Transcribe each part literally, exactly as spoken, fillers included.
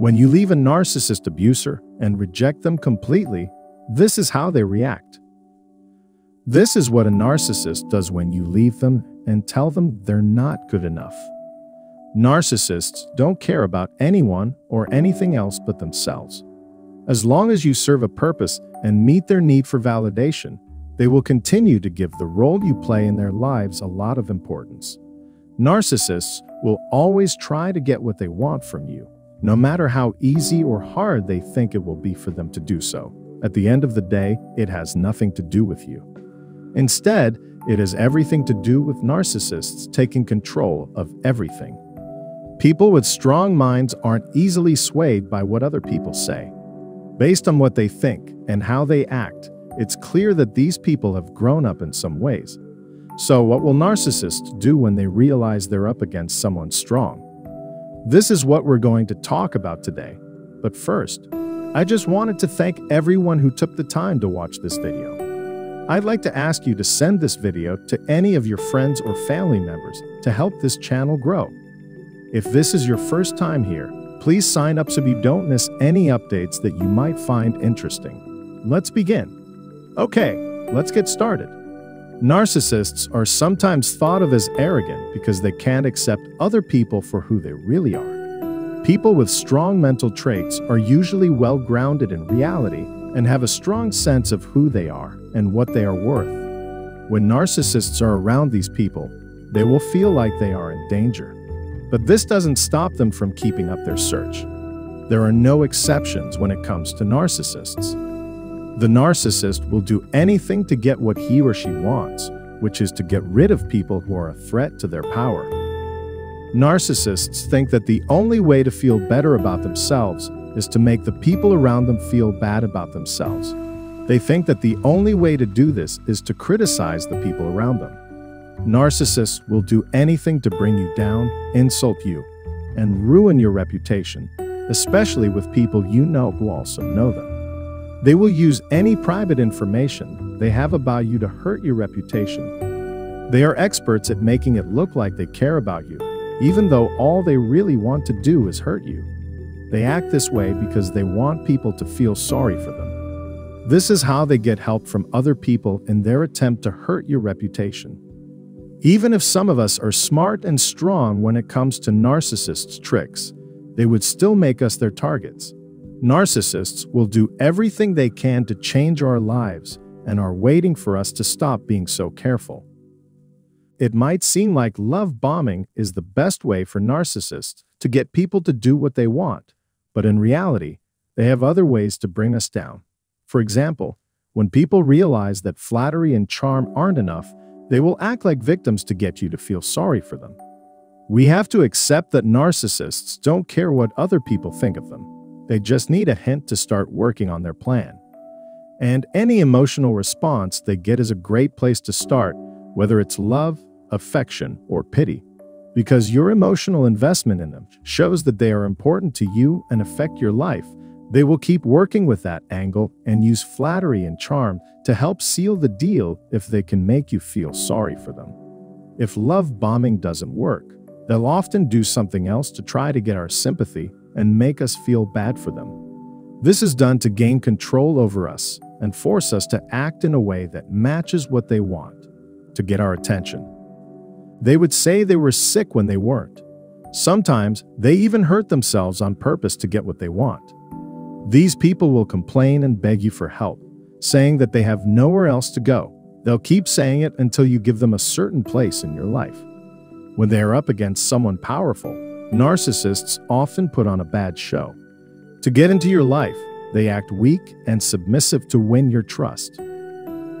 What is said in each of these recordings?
When you leave a narcissist abuser and reject them completely, this is how they react. This is what a narcissist does when you leave them and tell them they're not good enough. Narcissists don't care about anyone or anything else but themselves. As long as you serve a purpose and meet their need for validation, they will continue to give the role you play in their lives a lot of importance. Narcissists will always try to get what they want from you, no matter how easy or hard they think it will be for them to do so. At the end of the day, it has nothing to do with you. Instead, it has everything to do with narcissists taking control of everything. People with strong minds aren't easily swayed by what other people say. Based on what they think and how they act, it's clear that these people have grown up in some ways. So what will narcissists do when they realize they're up against someone strong? This is what we're going to talk about today. But first, I just wanted to thank everyone who took the time to watch this video. I'd like to ask you to send this video to any of your friends or family members to help this channel grow. If this is your first time here, please sign up so you don't miss any updates that you might find interesting. Let's begin. Okay, let's get started. Narcissists are sometimes thought of as arrogant because they can't accept other people for who they really are. People with strong mental traits are usually well-grounded in reality and have a strong sense of who they are and what they are worth. When narcissists are around these people, they will feel like they are in danger. But this doesn't stop them from keeping up their search. There are no exceptions when it comes to narcissists. The narcissist will do anything to get what he or she wants, which is to get rid of people who are a threat to their power. Narcissists think that the only way to feel better about themselves is to make the people around them feel bad about themselves. They think that the only way to do this is to criticize the people around them. Narcissists will do anything to bring you down, insult you, and ruin your reputation, especially with people you know who also know them. They will use any private information they have about you to hurt your reputation. They are experts at making it look like they care about you, even though all they really want to do is hurt you. They act this way because they want people to feel sorry for them. This is how they get help from other people in their attempt to hurt your reputation. Even if some of us are smart and strong when it comes to narcissists' tricks, they would still make us their targets. Narcissists will do everything they can to change our lives and are waiting for us to stop being so careful. It might seem like love bombing is the best way for narcissists to get people to do what they want, but in reality, they have other ways to bring us down. For example, when people realize that flattery and charm aren't enough, they will act like victims to get you to feel sorry for them. We have to accept that narcissists don't care what other people think of them. They just need a hint to start working on their plan. And any emotional response they get is a great place to start, whether it's love, affection, or pity, because your emotional investment in them shows that they are important to you and affect your life. They will keep working with that angle and use flattery and charm to help seal the deal if they can make you feel sorry for them. If love bombing doesn't work, they'll often do something else to try to get our sympathy and make us feel bad for them. This is done to gain control over us and force us to act in a way that matches what they want, to get our attention. They would say they were sick when they weren't. Sometimes they even hurt themselves on purpose to get what they want. These people will complain and beg you for help, saying that they have nowhere else to go. They'll keep saying it until you give them a certain place in your life. When they are up against someone powerful, narcissists often put on a bad show. To get into your life, they act weak and submissive to win your trust.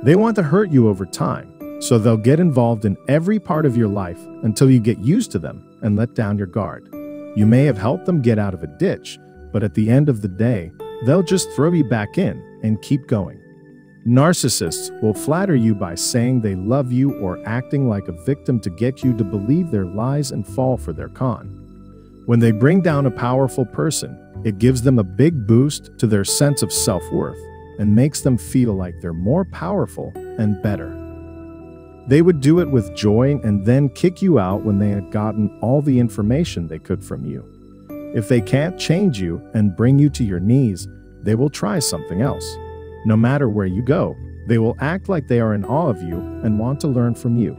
They want to hurt you over time, so they'll get involved in every part of your life until you get used to them and let down your guard. You may have helped them get out of a ditch, but at the end of the day, they'll just throw you back in and keep going. Narcissists will flatter you by saying they love you or acting like a victim to get you to believe their lies and fall for their con. When they bring down a powerful person, it gives them a big boost to their sense of self-worth and makes them feel like they're more powerful and better. They would do it with joy and then kick you out when they had gotten all the information they could from you. If they can't change you and bring you to your knees, they will try something else. No matter where you go, they will act like they are in awe of you and want to learn from you.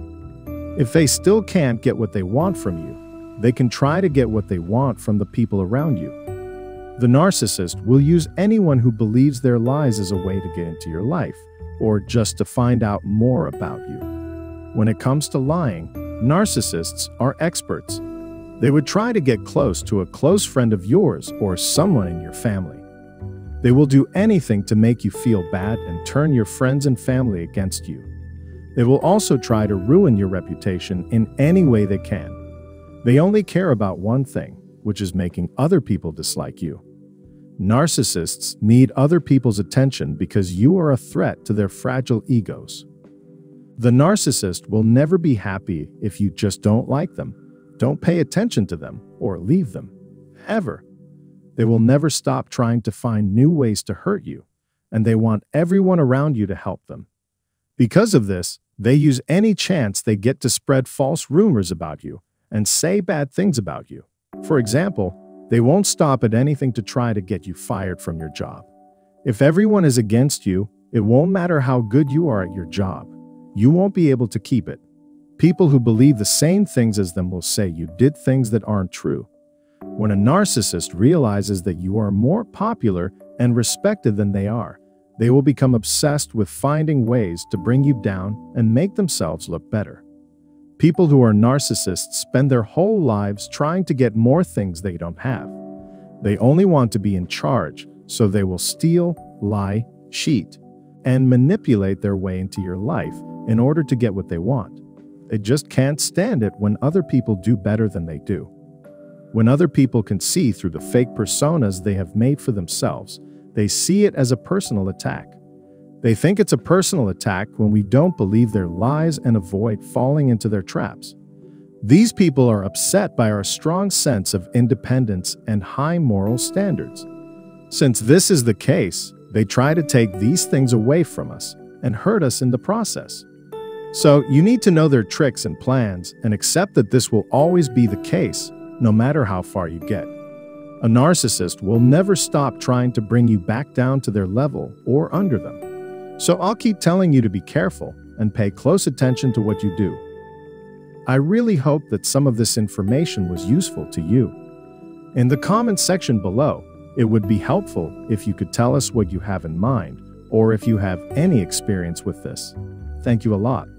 If they still can't get what they want from you, they can try to get what they want from the people around you. The narcissist will use anyone who believes their lies as a way to get into your life, or just to find out more about you. When it comes to lying, narcissists are experts. They would try to get close to a close friend of yours or someone in your family. They will do anything to make you feel bad and turn your friends and family against you. They will also try to ruin your reputation in any way they can. They only care about one thing, which is making other people dislike you. Narcissists need other people's attention because you are a threat to their fragile egos. The narcissist will never be happy if you just don't like them, don't pay attention to them, or leave them, ever. They will never stop trying to find new ways to hurt you, and they want everyone around you to help them. Because of this, they use any chance they get to spread false rumors about you and say bad things about you. For example, they won't stop at anything to try to get you fired from your job. If everyone is against you, it won't matter how good you are at your job. You won't be able to keep it. People who believe the same things as them will say you did things that aren't true. When a narcissist realizes that you are more popular and respected than they are, they will become obsessed with finding ways to bring you down and make themselves look better. People who are narcissists spend their whole lives trying to get more things they don't have. They only want to be in charge, so they will steal, lie, cheat, and manipulate their way into your life in order to get what they want. They just can't stand it when other people do better than they do. When other people can see through the fake personas they have made for themselves, they see it as a personal attack. They think it's a personal attack when we don't believe their lies and avoid falling into their traps. These people are upset by our strong sense of independence and high moral standards. Since this is the case, they try to take these things away from us and hurt us in the process. So you need to know their tricks and plans and accept that this will always be the case, no matter how far you get. A narcissist will never stop trying to bring you back down to their level or under them. So I'll keep telling you to be careful and pay close attention to what you do. I really hope that some of this information was useful to you. In the comment section below, it would be helpful if you could tell us what you have in mind or if you have any experience with this. Thank you a lot.